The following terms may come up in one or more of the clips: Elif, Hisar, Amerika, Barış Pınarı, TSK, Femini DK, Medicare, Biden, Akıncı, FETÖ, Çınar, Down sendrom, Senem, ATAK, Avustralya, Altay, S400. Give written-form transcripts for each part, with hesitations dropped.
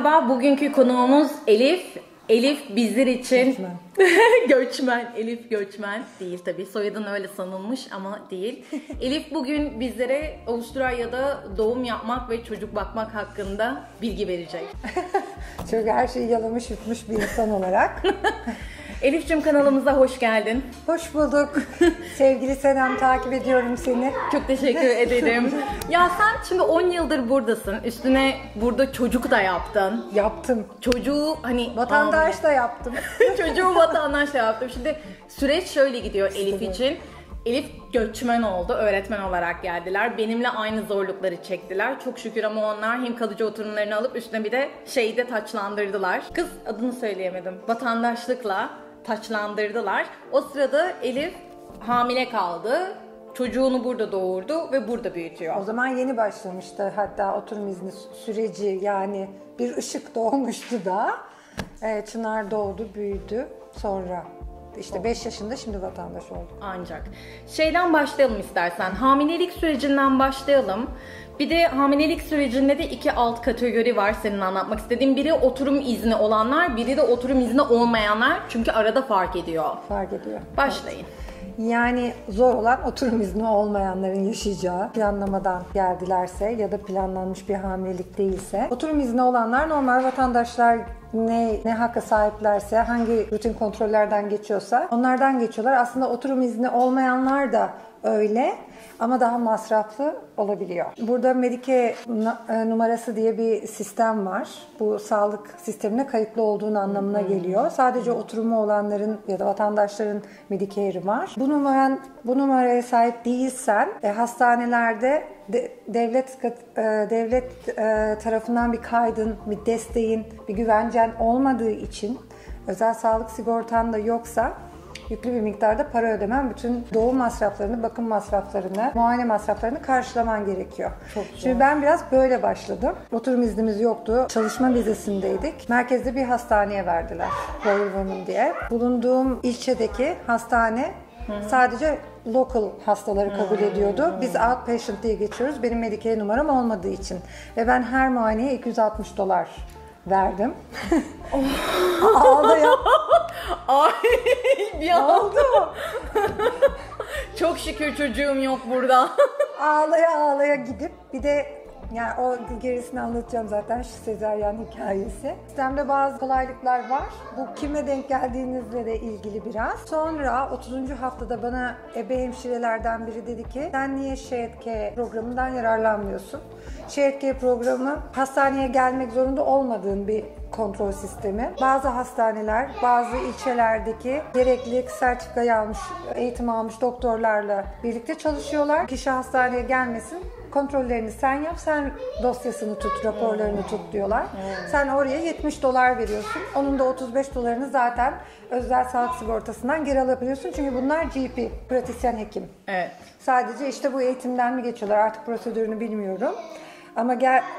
merhaba. Bugünkü konuğumuz Elif. Elif bizler için göçmen. Göçmen. Elif göçmen değil tabii. Soyadın öyle sanılmış ama değil. Elif bugün bizlere Avustralya'da doğum yapmak ve çocuk bakmak hakkında bilgi verecek. Çünkü her şeyi yalamış yutmuş bir insan olarak. Elif'cim kanalımıza hoş geldin. Hoş bulduk. Sevgili Senem, takip ediyorum seni. Çok teşekkür ederim. Ya sen şimdi 10 yıldır buradasın. Üstüne burada çocuk da yaptın. Yaptım. Çocuğu hani... Vatandaş da yaptım. Çocuğu vatandaş da yaptım. Şimdi süreç şöyle gidiyor Elif için. Elif göçmen oldu, öğretmen olarak geldiler. Benimle aynı zorlukları çektiler. Çok şükür ama onlar hem kalıcı oturumlarını alıp üstüne bir de şeyi de taçlandırdılar. Kız adını söyleyemedim. Vatandaşlıkla taçlandırdılar. O sırada Elif hamile kaldı. Çocuğunu burada doğurdu ve burada büyütüyor. O zaman yeni başlamıştı hatta oturum izni süreci, yani bir ışık doğmuştu da. Çınar doğdu, büyüdü. Sonra işte 5 yaşında şimdi vatandaş oldu. Ancak şeyden başlayalım istersen. Hamilelik sürecinden başlayalım. Bir de hamilelik sürecinde de iki alt kategori var senin anlatmak istediğin. Biri oturum izni olanlar, biri de oturum izni olmayanlar. Çünkü arada fark ediyor. Fark ediyor. Başlayın. Evet. Yani zor olan oturum izni olmayanların yaşayacağı, planlamadan geldilerse ya da planlanmış bir hamilelik değilse. Oturum izni olanlar normal vatandaşlar ne hakka sahiplerse, hangi rutin kontrollerden geçiyorsa onlardan geçiyorlar. Aslında oturum izni olmayanlar da öyle ama daha masraflı olabiliyor. Burada Medicare numarası diye bir sistem var. Bu sağlık sistemine kayıtlı olduğun anlamına geliyor. Sadece oturumu olanların ya da vatandaşların Medicare'i var. Bu numaraya sahip değilsen hastanelerde devlet tarafından bir kaydın, bir desteğin, bir güvencen olmadığı için, özel sağlık sigortan da yoksa yüklü bir miktarda para ödemen, bütün doğum masraflarını, bakım masraflarını, muayene masraflarını karşılaman gerekiyor. Çok güzel. Şimdi ben biraz böyle başladım. Oturum iznimiz yoktu. Çalışma vizesindeydik. Merkezde bir hastaneye verdiler. Boyulmanın diye. Bulunduğum ilçedeki hastane sadece local hastaları kabul ediyordu. Biz outpatient diye geçiyoruz. Benim Medicare numaram olmadığı için. Ve ben her muayeneye $260 verdim. Ağlayın. Ay bir oldu mu? Çok şükür çocuğum yok burada. Ağlaya ağlaya gidip bir de yani o gerisini anlatacağım zaten, şu sezaryen hikayesi. Sistemde bazı kolaylıklar var. Bu kime denk geldiğinizle de ilgili biraz. Sonra 30. haftada bana ebe hemşirelerden biri dedi ki sen niye ŞEHK programından yararlanmıyorsun? ŞEHK programı hastaneye gelmek zorunda olmadığın bir kontrol sistemi. Bazı hastaneler, bazı ilçelerdeki gerekli sertifikayı almış, eğitim almış doktorlarla birlikte çalışıyorlar. Kişi hastaneye gelmesin, kontrollerini sen yap, sen dosyasını tut, raporlarını tut diyorlar. Sen oraya $70 veriyorsun. Onun da $35'ını zaten özel sağlık sigortasından geri alabiliyorsun. Çünkü bunlar GP, pratisyen hekim. Evet. Sadece işte bu eğitimden mi geçiyorlar artık, prosedürünü bilmiyorum. Ama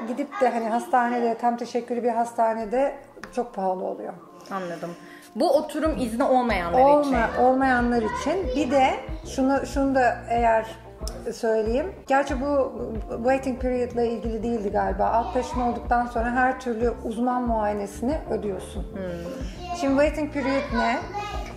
gidip de hani hastanede, tam teşekküllü bir hastanede çok pahalı oluyor. Anladım. Bu oturum izni olmayanlar için. Olmayanlar için. Bir de şunu da eğer söyleyeyim. Gerçi bu waiting period ile ilgili değildi galiba. Outpatient olduktan sonra her türlü uzman muayenesini ödüyorsun. Şimdi waiting period ne?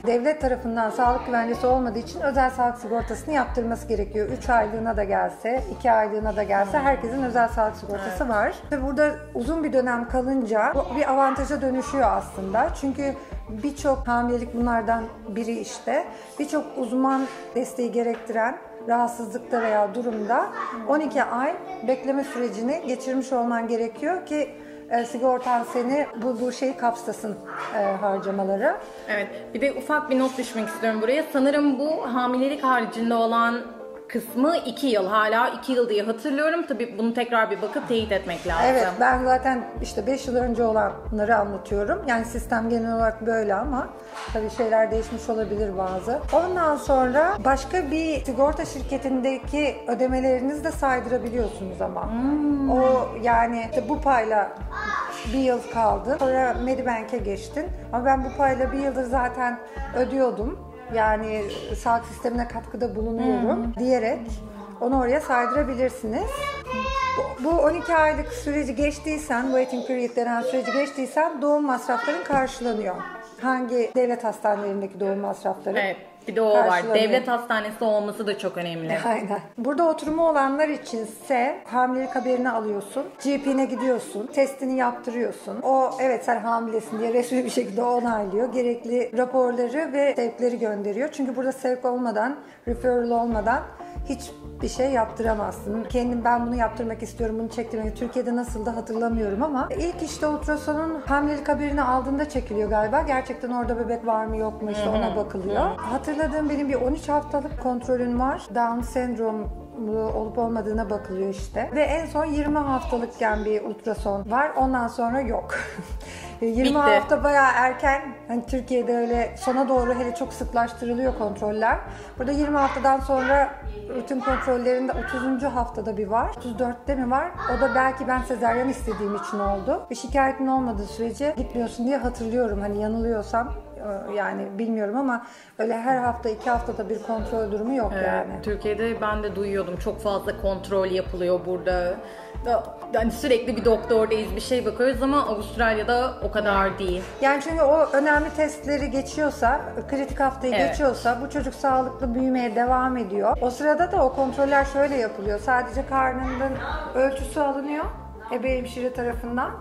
Devlet tarafından sağlık güvencesi olmadığı için özel sağlık sigortasını yaptırması gerekiyor. 3 aylığına da gelse, 2 aylığına da gelse herkesin özel sağlık sigortası var. Ve burada uzun bir dönem kalınca bu bir avantaja dönüşüyor aslında. Çünkü birçok hamilelik bunlardan biri işte. Birçok uzman desteği gerektiren rahatsızlıkta veya durumda 12 ay bekleme sürecini geçirmiş olman gerekiyor ki sigortan seni bu şeyi kapsasın, harcamaları. Evet, bir de ufak bir not düşmek istiyorum buraya. Sanırım bu hamilelik haricinde olan kısmı 2 yıl, hala 2 yıl diye hatırlıyorum. Tabii bunu tekrar bir bakıp teyit etmek lazım. Evet, ben zaten işte 5 yıl önce olanları anlatıyorum. Yani sistem genel olarak böyle ama tabii şeyler değişmiş olabilir bazı. Ondan sonra başka bir sigorta şirketindeki ödemelerinizi de saydırabiliyorsunuz ama. O yani işte bu payla bir yıl kaldı. Sonra Medibank'e geçtin. Ama ben bu payla bir yıldır zaten ödüyordum. Yani sağlık sistemine katkıda bulunuyorum diyerek onu oraya saydırabilirsiniz. Bu 12 aylık süreci geçtiysen, waiting period denen süreci geçtiysen doğum masrafların karşılanıyor. Hangi devlet hastanelerindeki doğum masrafları? Evet. Bir de o var. Devlet hastanesi olması da çok önemli. Aynen. Burada oturumu olanlar içinse hamilelik haberini alıyorsun. GP'ne gidiyorsun. Testini yaptırıyorsun. O evet sen hamilesin diye resmi bir şekilde onaylıyor. Gerekli raporları ve sevkleri gönderiyor. Çünkü burada sevk olmadan, referral olmadan hiçbir şey yaptıramazsın. Kendim ben bunu yaptırmak istiyorum, bunu çektirmek. Türkiye'de nasıl da hatırlamıyorum ama ilk işte ultrasonun hamilelik haberini aldığında çekiliyor galiba. Gerçekten orada bebek var mı yok mu işte ona bakılıyor. Hatırladığım benim bir 13 haftalık kontrolüm var. Down sendrom olup olmadığına bakılıyor işte. Ve en son 20 haftalıkken bir ultrason var. Ondan sonra yok. 20 bitti. Hafta bayağı erken. Hani Türkiye'de öyle sona doğru hele çok sıklaştırılıyor kontroller. Burada 20 haftadan sonra rutin kontrollerinde 30. haftada bir var. 34'te mi var? O da belki ben sezaryen istediğim için oldu. Bir şikayetin olmadığı sürece gitmiyorsun diye hatırlıyorum. Hani yanılıyorsam yani bilmiyorum ama öyle her hafta 2 haftada bir kontrol durumu yok yani. Türkiye'de ben de duyuyordum. Çok fazla kontrol yapılıyor burada. Yani sürekli bir doktordayız, bir şey bakıyoruz ama Avustralya'da o kadar değil. Yani çünkü o önemli testleri geçiyorsa, kritik haftayı geçiyorsa bu çocuk sağlıklı büyümeye devam ediyor. O sırada da o kontroller şöyle yapılıyor. Sadece karnının ölçüsü alınıyor. Ebe hemşire tarafından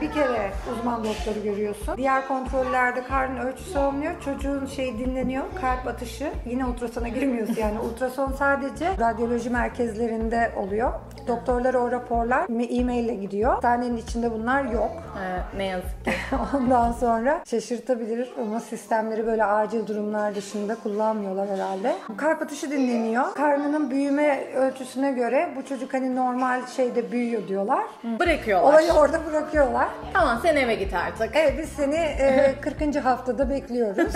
bir kere uzman doktoru görüyorsun. Diğer kontrollerde karnın ölçüsü olmuyor. Çocuğun şeyi dinleniyor, kalp atışı. Yine ultrasona girmiyorsun yani. Ultrason sadece radyoloji merkezlerinde oluyor. Doktorlara o raporlar e-mail ile gidiyor. Hastanenin içinde bunlar yok. Ne yazık ki. Ondan sonra şaşırtabilir ama sistemleri böyle acil durumlar dışında kullanmıyorlar herhalde. Kalp atışı dinleniyor. Karnının büyüme ölçüsüne göre bu çocuk hani normal şeyde büyüyor diyorlar. Bırakıyorlar. Olayı orada bırakıyorlar. Tamam sen eve git artık. Evet biz seni 40. haftada bekliyoruz.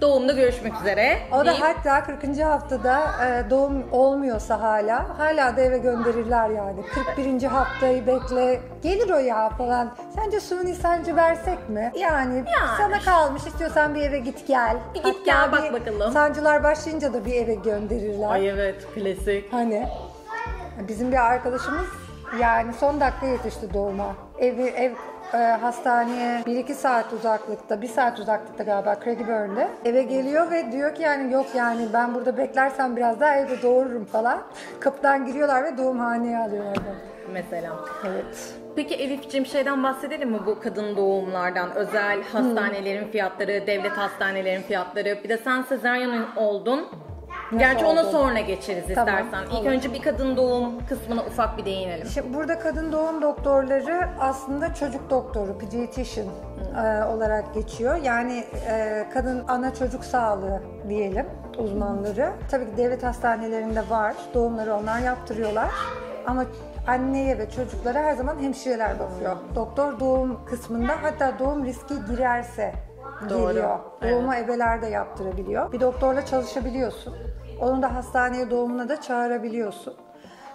Doğumda görüşmek üzere. O da hatta 40. haftada doğum olmuyorsa hala da eve gönderirler yani. 41. haftayı bekle. Gelir o ya falan. Sence suni sancı versek mi? Yani sana kalmış, istiyorsan bir eve git gel. Bir git gel bak bakalım. Sancılar başlayınca da bir eve gönderirler. Ay evet klasik. Hani bizim bir arkadaşımız yani son dakika yetişti doğuma. Hastaneye 1-2 saat uzaklıkta, 1 saat uzaklıkta galiba Craigieburne'de eve geliyor ve diyor ki yani yok yani ben burada beklersem biraz daha evde doğururum falan. Kapıdan giriyorlar ve doğumhaneye alıyorlar mesela. Evet. Peki Elif'ciğim şeyden bahsedelim mi bu kadın doğumlardan? Özel hastanelerin fiyatları, devlet hastanelerin fiyatları. Bir de sen sezaryen oldun. Nasıl gerçi ona sonra geçeriz istersen. Tamam, İlk önce bir kadın doğum kısmına ufak bir değinelim. Şimdi burada kadın doğum doktorları aslında çocuk doktoru, pediatrician olarak geçiyor. Yani kadın ana çocuk sağlığı diyelim uzmanları. Tabii ki devlet hastanelerinde var. Doğumları onlar yaptırıyorlar. Ama anneye ve çocuklara her zaman hemşireler bakıyor. Doktor doğum kısmında hatta doğum riski girerse geliyor. Doğuma ebeler de yaptırabiliyor. Bir doktorla çalışabiliyorsun. Onu da hastaneye doğumuna da çağırabiliyorsun.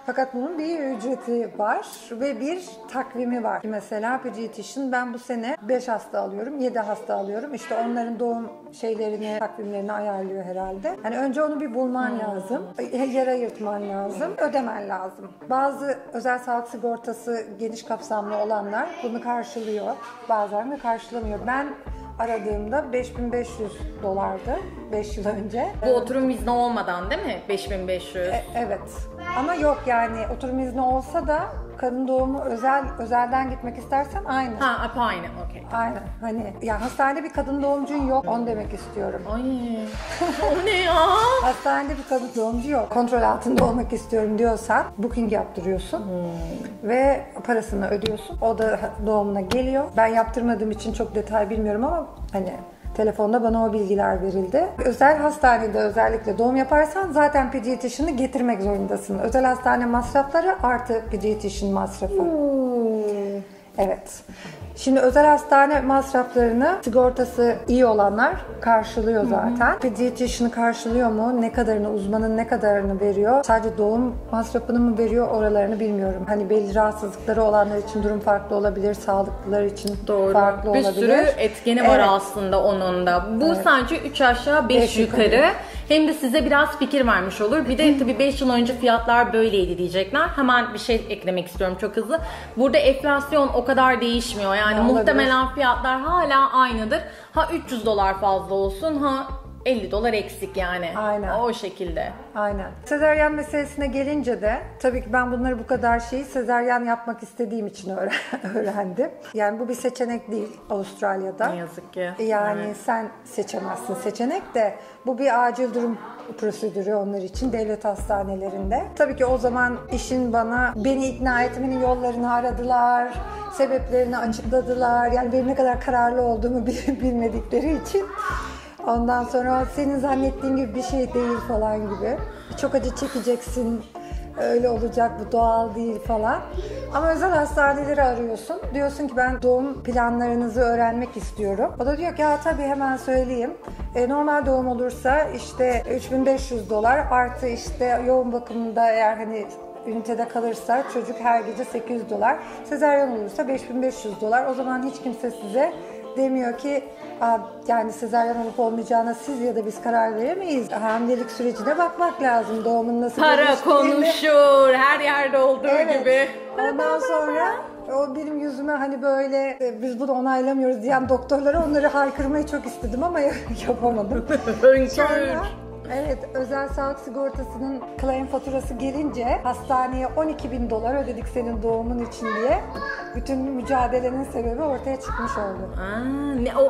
Fakat bunun bir ücreti var ve bir takvimi var. Mesela pediatrician ben bu sene 5 hasta alıyorum, 7 hasta alıyorum. İşte onların doğum şeylerini, takvimlerini ayarlıyor herhalde. Yani önce onu bir bulman lazım, yer ayırtman lazım, ödemen lazım. Bazı özel sağlık sigortası geniş kapsamlı olanlar bunu karşılıyor. Bazen de karşılamıyor. Ben aradığımda $5,500'dı 5 yıl önce. Bu oturum izni olmadan değil mi? 5,500. Evet. Ama yok yani oturum izni olsa da kadın doğumu özelden gitmek istersen aynı. Ha, aynı. Okay. Aynen. Hani ya hastanede bir kadın doğumcun yok. Onu demek istiyorum. Ay. O ne ya? Hastanede bir kadın doğumcu yok. Kontrol altında olmak istiyorum diyorsan booking yaptırıyorsun. Ve parasını ödüyorsun. O da doğumuna geliyor. Ben yaptırmadığım için çok detay bilmiyorum ama hani telefonda bana o bilgiler verildi. Özel hastanede özellikle doğum yaparsan zaten pediatrician'ı getirmek zorundasın. Özel hastane masrafları artı pediatrician masrafı. Evet. Şimdi özel hastane masraflarını sigortası iyi olanlar karşılıyor zaten. Pediatrician'ı karşılıyor mu? Ne kadarını, uzmanın ne kadarını veriyor? Sadece doğum masrafını mı veriyor? Oralarını bilmiyorum. Hani belli rahatsızlıkları olanlar için durum farklı olabilir. Sağlıklılar için farklı olabilir. Bir sürü etkeni var aslında onun da. Bu sadece 3 aşağı 5 yukarı. Hem de size biraz fikir vermiş olur. Bir de tabii 5 yıl önce fiyatlar böyleydi diyecekler. Hemen bir şey eklemek istiyorum çok hızlı. Burada enflasyon o kadar değişmiyor. Yani muhtemelen fiyatlar hala aynıdır. Ha $300 fazla olsun, ha $50 eksik yani. Aynen. O şekilde. Aynen. Sezaryen meselesine gelince de tabii ki ben bunları bu kadar şeyi sezaryen yapmak istediğim için öğrendim. Yani bu bir seçenek değil Avustralya'da. Ne yazık ki. Yani sen seçemezsin. Seçenek de bu bir acil durum prosedürü onlar için devlet hastanelerinde. Tabii ki o zaman işin beni ikna etmenin yollarını aradılar. Sebeplerini açıkladılar. Yani benim ne kadar kararlı olduğumu bilmedikleri için. Ondan sonra senin zannettiğin gibi bir şey değil falan gibi. Çok acı çekeceksin, öyle olacak, bu doğal değil falan. Ama özel hastaneleri arıyorsun. Diyorsun ki ben doğum planlarınızı öğrenmek istiyorum. O da diyor ki ya tabii hemen söyleyeyim. Normal doğum olursa işte $3.500 artı işte yoğun bakımda eğer hani ünitede kalırsa çocuk her gece $800. Sezaryen olursa $5.500. O zaman hiç kimse size demiyor ki yani sezaryen olup olmayacağına siz ya da biz karar veremeyiz. Hamilelik sürecine bakmak lazım. Doğumun nasıl para konuşur. Her yerde olduğu gibi. Ondan sonra o benim yüzüme hani böyle biz bunu onaylamıyoruz diyen doktorlara onları haykırmayı çok istedim ama yapamadım. Sonra özel sağlık sigortasının claim faturası gelince hastaneye $12.000 ödedik senin doğumun için diye bütün mücadelenin sebebi ortaya çıkmış oldu.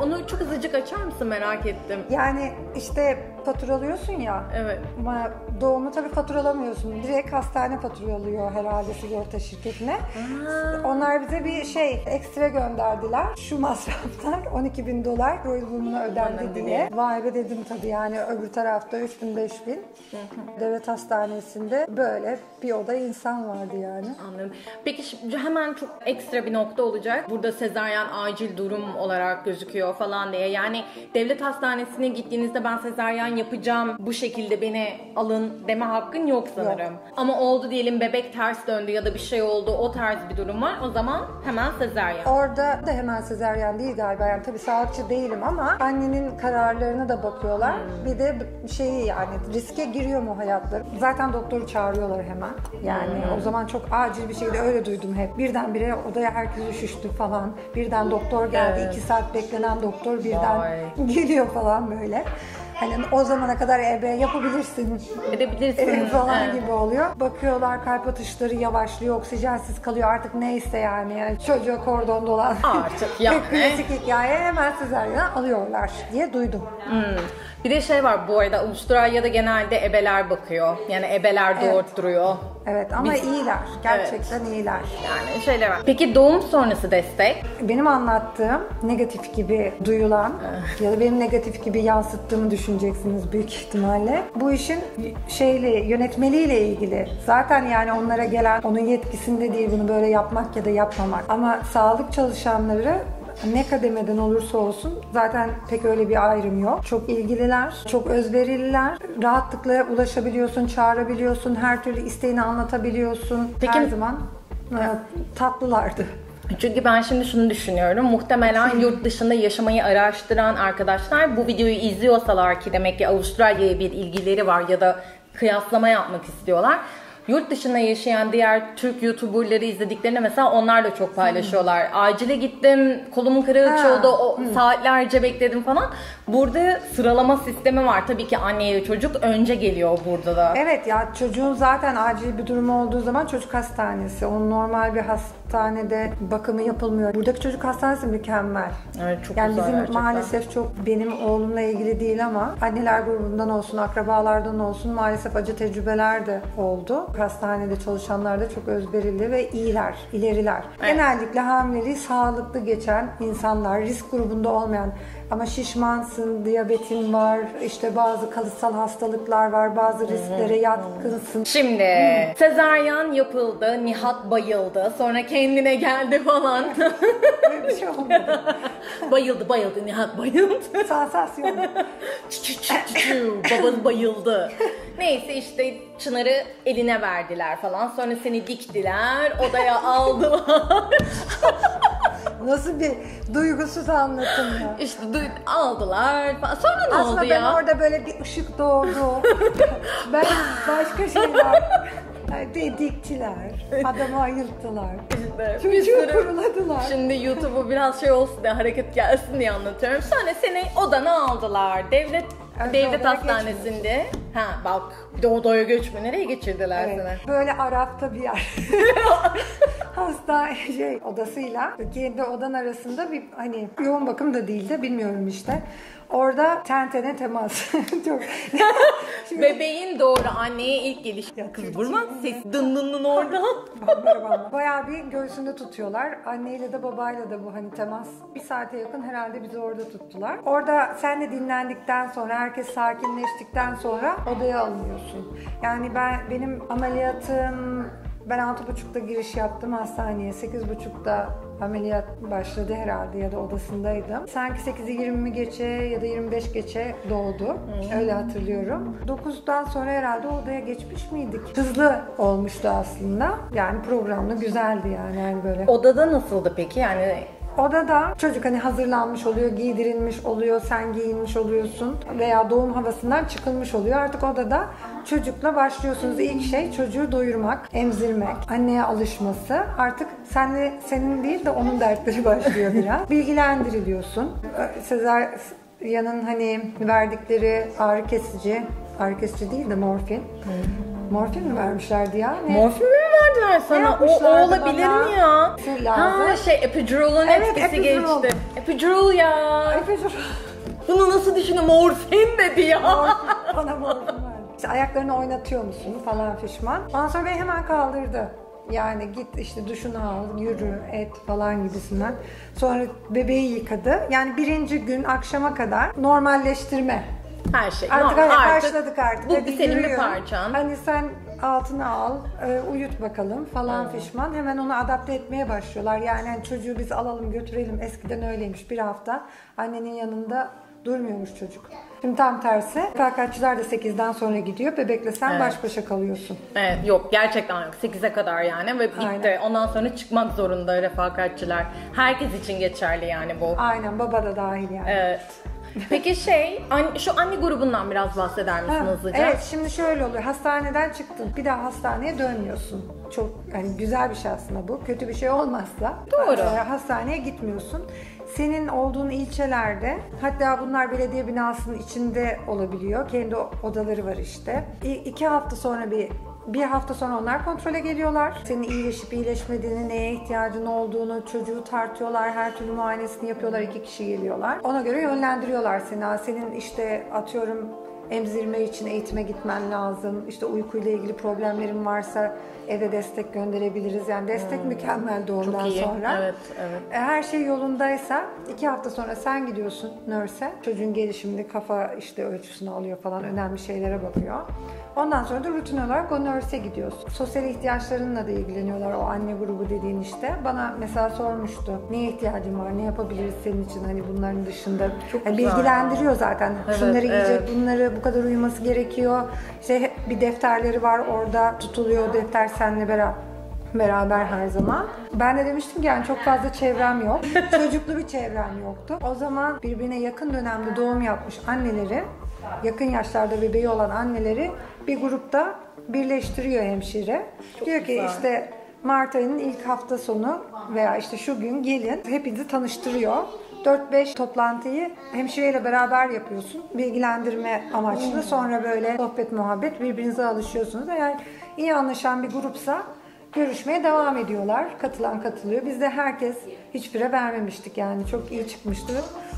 Onu çok hızlıcık açar mısın, merak ettim. Yani işte faturalıyorsun ya. Evet. Ama doğumu tabii faturalamıyorsun. Direkt hastane faturalıyor herhalde sigorta şirketine. Onlar bize bir ekstra gönderdiler. Şu masraftan $12.000 durumuna ödendi diye. Vay be dedim tabii, yani öbür tarafta 3.000-5.000. Devlet hastanesinde böyle bir oda insan vardı yani. Anladım. Peki şimdi hemen çok ekstra bir nokta olacak. Burada sezaryen acil durum olarak gözüküyor falan diye. Yani devlet hastanesine gittiğinizde ben sezaryen yapacağım, bu şekilde beni alın deme hakkın yok sanırım. Yok. Ama oldu diyelim, bebek ters döndü ya da bir şey oldu, o tarz bir durum var. O zaman hemen sezaryen. Orada da hemen sezaryen değil galiba. Yani tabii sağlıkçı değilim ama annenin kararlarına da bakıyorlar. Bir de yani riske giriyor mu hayatları? Zaten doktoru çağırıyorlar hemen. Yani o zaman çok acil bir şeydi. Öyle duydum hep. Birdenbire odaya herkes üşüştü falan. Birden doktor geldi. 2 saat beklenen doktor birden geliyor falan böyle. Hani o zamana kadar yapabilirsin. Edebilirsin. Falan gibi oluyor. Bakıyorlar kalp atışları yavaşlıyor, oksijensiz kalıyor artık, neyse yani. Çocuğa kordon dolan. Artık klasik hikaye, hemen sezaryen alıyorlar diye duydum. Bir de var bu arada, Avustralya'da genelde ebeler bakıyor. Yani ebeler doğurtturuyor. Evet ama iyiler. Gerçekten iyiler. Yani var. Peki doğum sonrası destek? Benim anlattığım negatif gibi duyulan ya da benim negatif gibi yansıttığımı düşüneceksiniz büyük ihtimalle. Bu işin yönetmeliyle ilgili. Zaten yani onlara gelen, onun yetkisinde değil bunu böyle yapmak ya da yapmamak. Ama sağlık çalışanları ne kademeden olursa olsun zaten pek öyle bir ayrım yok. Çok ilgililer, çok özverililer. Rahatlıkla ulaşabiliyorsun, çağırabiliyorsun, her türlü isteğini anlatabiliyorsun. Peki, her zaman tatlılardı. Çünkü ben şimdi şunu düşünüyorum. Muhtemelen yurt dışında yaşamayı araştıran arkadaşlar bu videoyu izliyorsalar ki demek ki Avustralya'ya bir ilgileri var ya da kıyaslama yapmak istiyorlar. Yurt dışında yaşayan diğer Türk YouTuber'ları izlediklerinde mesela onlar da çok paylaşıyorlar. Acile gittim, kolumun kırığı açıldı, saatlerce bekledim falan. Burada sıralama sistemi var. Tabii ki anneye çocuk önce geliyor burada da. Evet ya, çocuğun zaten acil bir durumu olduğu zaman çocuk hastanesi. Onun normal bir hastanede bakımı yapılmıyor. Buradaki çocuk hastanesi mükemmel. Evet, çok yani bizim gerçekten. Maalesef çok benim oğlumla ilgili değil ama anneler grubundan olsun, akrabalardan olsun maalesef acı tecrübeler de oldu. Hastanede çalışanlar da çok özverili ve ileriler. Evet. Genellikle hamileliği sağlıklı geçen insanlar, risk grubunda olmayan ama şişmansın, diyabetin var, işte bazı kalıtsal hastalıklar var, bazı risklere yatkınsın. Şimdi sezaryen yapıldı, Nihat bayıldı, sonraki kendine geldi falan. Böyle bir şey olmadı. Bayıldı Nihat, bayıldı. Sansasyon. Baban bayıldı. Neyse işte Çınar'ı eline verdiler falan. Sonra seni diktiler, odaya aldılar. Nasıl bir duygusuz anlatım ya. İşte aldılar falan. Sonra ne oldu ya? Aslında ben orada böyle bir ışık doğdu. Ben başka şeyler... Dediktiler, adamı ayılttılar, çocuğu kuruladılar. Şimdi YouTube'u biraz şey olsun diye, hareket gelsin diye anlatıyorum. Sonra seni odana aldılar, devlet hastanesinde. Ha bak, odaya göçme, nereye geçirdiler seni? Evet, böyle Arap'ta bir yer. Hasta odasıyla kendi odan arasında bir hani yoğun bakım da değil de bilmiyorum işte. Orada tentene temas. Şimdi... Bebeğin doğru anneye ilk geliş. Ya kız vurma ses dındının oradan. Bayağı bir göğsünde tutuyorlar. Anneyle de babayla da bu hani temas. Bir saate yakın herhalde bizi orada tuttular. Orada sen de dinlendikten sonra, herkes sakinleştikten sonra odaya alınıyorsun. Yani benim ameliyatım... Ben 6.30'da giriş yaptım hastaneye. 8.30'da ameliyat başladı herhalde ya da odasındaydım. Sanki 8'i 20 geçe ya da 25 geçe doğdu. Hmm. Öyle hatırlıyorum. 9'dan sonra herhalde odaya geçmiş miydik? Hızlı olmuştu aslında. Yani programlı güzeldi yani böyle. Odada nasıldı peki? Yani odada çocuk hani hazırlanmış oluyor, giydirilmiş oluyor, sen giyinmiş oluyorsun veya doğum havasından çıkılmış oluyor. Artık odada çocukla başlıyorsunuz. İlk şey çocuğu doyurmak, emzirmek, anneye alışması. Artık senin değil de onun dertleri başlıyor biraz. Bilgilendiriliyorsun. Sezaryanın hani verdikleri ağrı kesici değil de morfin. Morfin mi vermişlerdi ya? Ne? Morfin mi verdiler sana? O olabilir bana mi ya? Ha epidural'ın etkisi geçti. Epidural ya. Epidural. Bunu nasıl düşündün? Morfin dedi ya. Morfin. Bana morfin verdi. İşte ayaklarını oynatıyor musun falan fişman. Ondan sonra beni hemen kaldırdı. Yani git işte duşunu al, yürü, et falan gibisinden. Sonra bebeği yıkadı. Yani birinci gün akşama kadar normalleştirme. Her şey. Artık başladık artık. Bu senin bir parçan. Hani sen altına al, uyut bakalım falan fişman. Hemen onu adapte etmeye başlıyorlar. Yani çocuğu biz alalım götürelim. Eskiden öyleymiş, bir hafta annenin yanında durmuyormuş çocuk. Şimdi tam tersi. Refakatçiler de 8'den sonra gidiyor. Bebekle sen baş başa kalıyorsun. Evet, yok gerçekten yok. 8'e kadar yani ve bitti. Ondan sonra çıkmak zorunda refakatçiler. Herkes için geçerli yani bu. Aynen, baba da dahil yani. Evet. Peki şu anne grubundan biraz bahseder misin hızlıca? Evet, şimdi şöyle oluyor. Hastaneden çıktın. Bir daha hastaneye dönmüyorsun. Çok yani güzel bir şey aslında bu. Kötü bir şey olmazsa. Doğru. Hastaneye gitmiyorsun. Senin olduğun ilçelerde, hatta bunlar belediye binasının içinde olabiliyor. Kendi odaları var işte. 2 hafta sonra bir hafta sonra onlar kontrole geliyorlar. Senin iyileşip iyileşmediğini, neye ihtiyacın olduğunu, çocuğu tartıyorlar, her türlü muayenesini yapıyorlar, 2 kişi geliyorlar. Ona göre yönlendiriyorlar seni. Senin işte atıyorum emzirme için eğitime gitmen lazım. İşte uykuyla ilgili problemlerin varsa eve destek gönderebiliriz. Yani destek mükemmel doğumdan sonra. Evet, evet. Her şey yolundaysa 2 hafta sonra sen gidiyorsun nurse'e. Çocuğun gelişimini, kafa işte ölçüsünü alıyor falan, önemli şeylere bakıyor. Ondan sonra da rutin olarak o nurse'e gidiyorsun. Sosyal ihtiyaçlarınla da ilgileniyorlar, o anne grubu dediğin işte. Bana mesela sormuştu, neye ihtiyacın var, ne yapabiliriz senin için hani bunların dışında. Çok yani bilgilendiriyor zaten. Evet, şunları yiyecek, bunları, bu kadar uyuması gerekiyor. İşte bir defterleri var, orada tutuluyor defter seninle beraber her zaman. Ben de demiştim ki yani çok fazla çevrem yok. Çocuklu bir çevrem yoktu. O zaman birbirine yakın dönemde doğum yapmış anneleri, yakın yaşlarda bebeği olan anneleri bir grupta birleştiriyor hemşire. Çok diyor güzel ki işte Mart ayının ilk hafta sonu veya işte şu gün gelin, hepinizi tanıştırıyor. 4-5 toplantıyı hemşireyle beraber yapıyorsun. Bilgilendirme amaçlı. Sonra böyle sohbet, muhabbet, birbirinize alışıyorsunuz. Eğer iyi anlaşan bir grupsa görüşmeye devam ediyorlar. Katılan katılıyor. Biz de herkes hiçbire vermemiştik yani. Çok iyi çıkmıştı.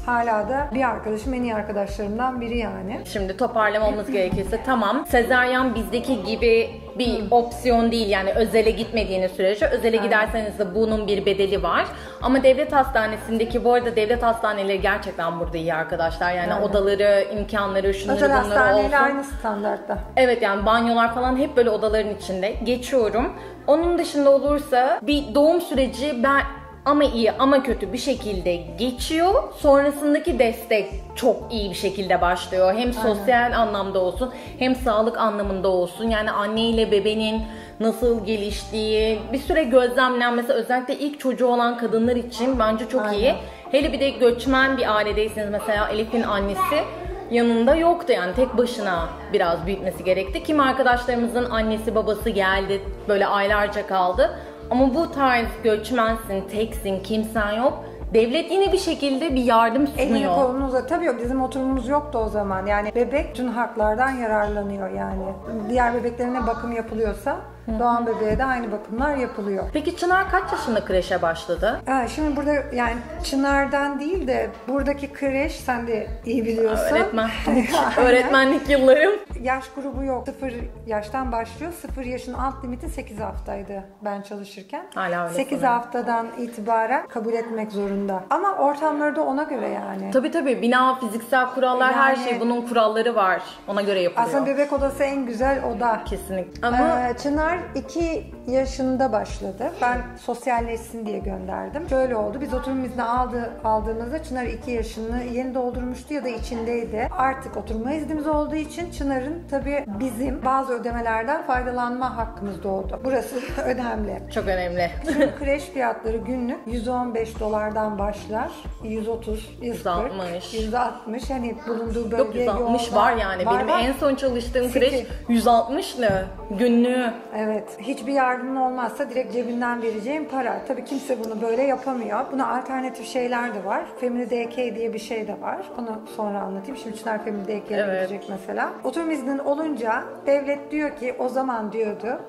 Hala da bir arkadaşım, en iyi arkadaşlarımdan biri yani. Şimdi toparlamamız gerekirse tamam. Sezaryen bizdeki gibi bir opsiyon değil, yani özele gitmediğiniz sürece. Özele giderseniz de bunun bir bedeli var. Ama devlet hastanesindeki, bu arada devlet hastaneleri gerçekten burada iyi arkadaşlar. Yani odaları, imkanları, şunları bunları olsun. Özel hastaneyle aynı standartta. Evet, yani banyolar falan hep böyle odaların içinde. Geçiyorum. Onun dışında olursa bir doğum süreci ben ama iyi ama kötü bir şekilde geçiyor. Sonrasındaki destek çok iyi bir şekilde başlıyor. Hem sosyal anlamda olsun, hem sağlık anlamında olsun. Yani anne ile bebenin nasıl geliştiği, bir süre gözlemlenmesi, özellikle ilk çocuğu olan kadınlar için bence çok iyi. Hele bir de göçmen bir ailedeyseniz, mesela Elif'in annesi yanında yoktu, yani tek başına biraz büyütmesi gerekti. Kim arkadaşlarımızın annesi babası geldi, böyle aylarca kaldı. Ama bu tarz göçmensin, teksin, kimsen yok. Devlet yine bir şekilde bir yardım sunuyor. Elini kolunu uzat. Tabii bizim oturumumuz yoktu o zaman. Yani bebek tüm haklardan yararlanıyor yani. Diğer bebeklerine bakım yapılıyorsa doğan bebeğe de aynı bakımlar yapılıyor. Peki Çınar kaç yaşında kreşe başladı? Şimdi burada yani Çınar'dan değil de buradaki kreş, sen de iyi biliyorsun. Öğretmenlik yıllarım. Yaş grubu yok. 0 yaştan başlıyor. 0 yaşın alt limiti 8 haftaydı ben çalışırken. Hala öyle 8 sanırım. Haftadan itibaren kabul etmek zorunda. Ama ortamları da ona göre yani. Tabii tabii. Bina, fiziksel kurallar, yani her şey, bunun kuralları var. Ona göre yapılıyor. Aslında bebek odası en güzel oda. Kesinlikle. Ama Çınar 2 yaşında başladı. Ben sosyalleşsin diye gönderdim. Şöyle oldu. Biz oturum izni aldığımızda Çınar 2 yaşını yeni doldurmuştu ya da içindeydi. Artık oturma iznimiz olduğu için Çınar'ın tabii bizim bazı ödemelerden faydalanma hakkımız doğdu. Burası önemli. Çok önemli. Şimdi kreş fiyatları günlük $115'dan başlar. 130, 140, 160. Hani bulunduğu bölge. Yok, 160 var yani. Benim en son çalıştığım kreş 160'lı günlüğü. Evet. Hiçbir yardımın olmazsa direkt cebinden vereceğim para. Tabii kimse bunu böyle yapamıyor. Buna alternatif şeyler de var. Femini DK diye bir şey de var. Onu sonra anlatayım. Şimdi Çınar Femini DK'ye gidecek mesela. Oturum iznin olunca devlet diyor ki, o zaman diyordu,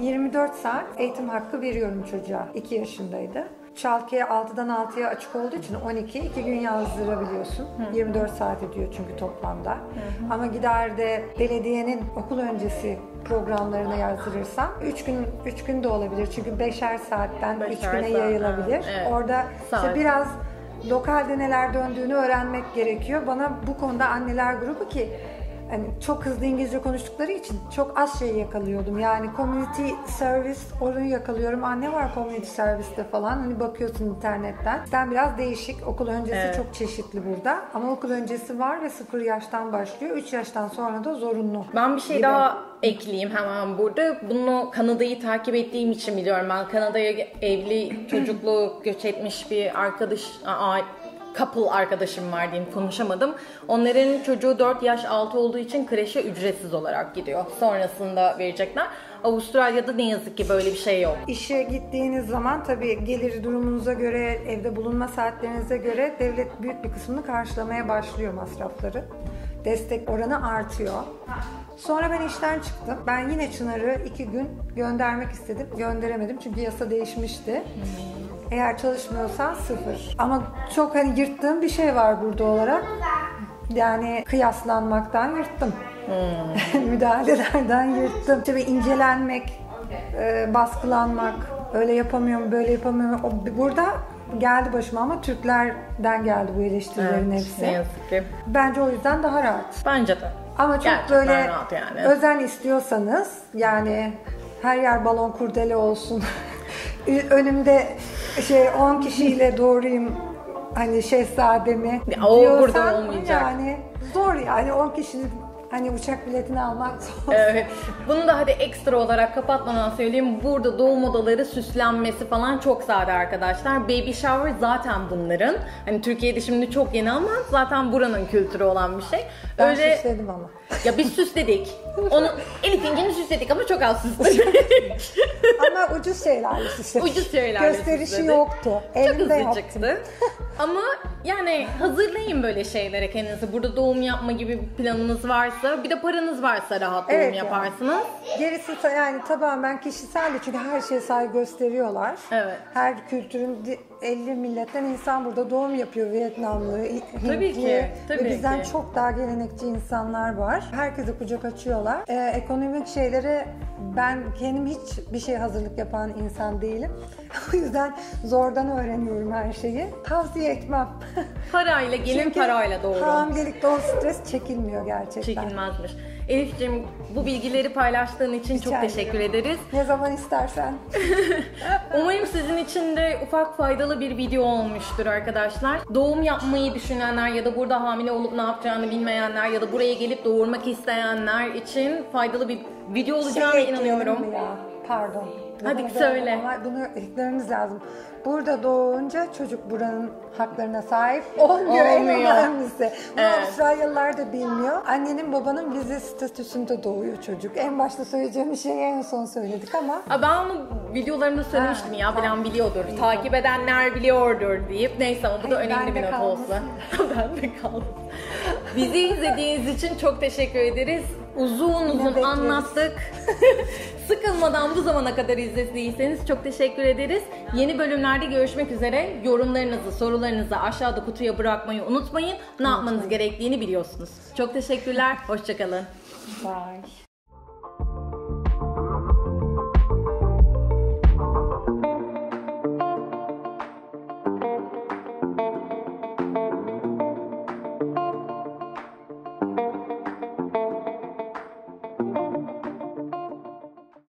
24 saat eğitim hakkı veriyorum çocuğa. 2 yaşındaydı. Childcare 6'dan 6'ya açık olduğu için 2 gün yazdırabiliyorsun. 24 saat ediyor çünkü toplamda. Ama gider de belediyenin okul öncesi programlarına yazdırırsan 3 gün de olabilir. Çünkü 5'er saatten 3 güne yayılabilir. Orada işte biraz lokalde neler döndüğünü öğrenmek gerekiyor. Bana bu konuda anneler grubu, ki yani çok hızlı İngilizce konuştukları için çok az şey yakalıyordum. Yani community service, onu yakalıyorum. Anne var community service'te falan. Hani bakıyorsun internetten. Sen biraz değişik. Okul öncesi çok çeşitli burada. Ama okul öncesi var ve 0 yaştan başlıyor. 3 yaştan sonra da zorunlu. Ben bir şey daha ekleyeyim hemen burada. Bunu Kanada'yı takip ettiğim için biliyorum. Ben Kanada'ya evli, çocuklu göç etmiş bir couple arkadaşım var diyeyim, konuşamadım. Onların çocuğu 4 yaş altı olduğu için kreşe ücretsiz olarak gidiyor. Sonrasında verecekler. Avustralya'da ne yazık ki böyle bir şey yok. İşe gittiğiniz zaman tabii gelir durumunuza göre, evde bulunma saatlerinize göre devlet büyük bir kısmını karşılamaya başlıyor masrafları. Destek oranı artıyor. Sonra ben işten çıktım. Ben yine Çınar'ı 2 gün göndermek istedim. Gönderemedim çünkü yasa değişmişti. Eğer çalışmıyorsan 0. Ama çok yırttığım bir şey var burada olarak. Yani kıyaslanmaktan yırttım. Müdahalelerden yırttım. Tabii incelenmek, baskılanmak, öyle yapamıyorum, böyle yapamıyorum. Burada geldi başıma, ama Türklerden geldi bu eleştirilerin hepsi. Ne yazık ki. Bence o yüzden daha rahat. Bence de. Ama çok gerçekten böyle rahat yani. Özen istiyorsanız, yani her yer balon kurdele olsun. Önümde 10 kişiyle doğrayayım şehzademi diyorsan olmayacak. Yani zor, yani 10 kişinin uçak biletini almak zor. Evet. Bunu da hadi ekstra olarak kapatmadan söyleyeyim. Burada doğum odaları süslenmesi falan çok sade arkadaşlar. Baby shower zaten bunların. Türkiye'de şimdi çok yeni ama zaten buranın kültürü olan bir şey. Ben öyle süsledim ama. Ya biz süsledik. Onu Elif'inkini süsledik ama çok az süsledik. Ama ucuz şeylerle süsledik. Gösterişi süsledik. Yoktu. Elimde çok hızlı çıktı. Ama yani hazırlayın böyle şeylere kendinizi. Burada doğum yapma gibi bir planınız varsa, bir de paranız varsa rahat doğum yaparsınız. Gerisi tamamen kişisel de, çünkü her şeye saygı gösteriyorlar. Her kültürün 50 milletten insan burada doğum yapıyor. Vietnamlı, Hintli. Tabii ki. Tabii ve bizden ki. Çok daha gelenekçi insanlar var. Herkese kucak açıyorlar. Ekonomik şeylere ben kendim hiç bir şey hazırlık yapan insan değilim. O yüzden zordan öğreniyorum her şeyi. Tavsiye etmem. Parayla gelin, parayla doğru. Hamilelikte o stres çekilmiyor gerçekten. Çekilmezmiş. Elif'ciğim, bu bilgileri paylaştığın için çok teşekkür ederiz. Ne zaman istersen. Umarım sizin için de ufak faydalı bir video olmuştur arkadaşlar. Doğum yapmayı düşünenler ya da burada hamile olup ne yapacağını bilmeyenler ya da buraya gelip doğurmak isteyenler için faydalı bir video olacağına inanıyorum. Ya, pardon. Hadi söyle. Bunu eklememiz lazım. Burada doğunca çocuk buranın haklarına sahip olmuyor. En önemlisi. Bunu Avustralyalılar da bilmiyor. Annenin babanın vize statüsünde doğuyor çocuk. En başta söyleyeceğim şeyi en son söyledik ama. Ben onu videolarımda söylemiştim ya. Bilen biliyordur. Takip edenler biliyordur deyip. Neyse ama bu da önemli bir not olsa. Ben de kaldım. Bizi izlediğiniz için çok teşekkür ederiz. Uzun uzun anlattık. Sıkılmadan bu zamana kadar izlediyseniz çok teşekkür ederiz. Yeni bölümlerde görüşmek üzere. Yorumlarınızı, sorularınızı aşağıda kutuya bırakmayı unutmayın. Ne yapmanız gerektiğini biliyorsunuz. Çok teşekkürler. Hoşça kalın. Bye.